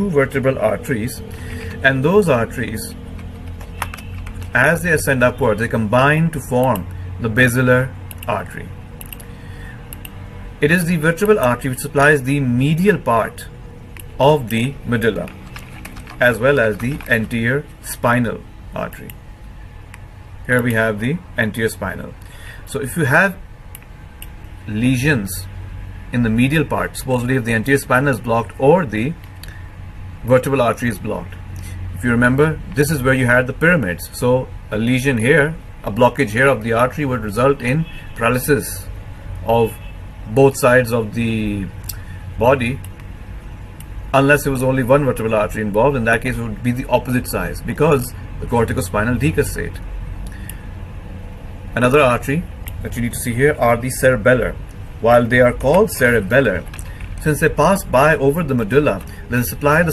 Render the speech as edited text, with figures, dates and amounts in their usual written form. two vertebral arteries, and those arteries, as they ascend upward, they combine to form the basilar artery. It is the vertebral artery which supplies the medial part of the medulla as well as the anterior spinal artery. Here we have the anterior spinal. So if you have lesions in the medial part, supposedly if the anterior spinal is blocked or the vertebral artery is blocked, if you remember, this is where you had the pyramids. So a lesion here, a blockage here of the artery would result in paralysis of both sides of the body, unless it was only one vertebral artery involved. In that case, it would be the opposite size because the corticospinal decussate. Another artery that you need to see here are the cerebellar. While they are called cerebellar, since they pass by over the medulla, they supply the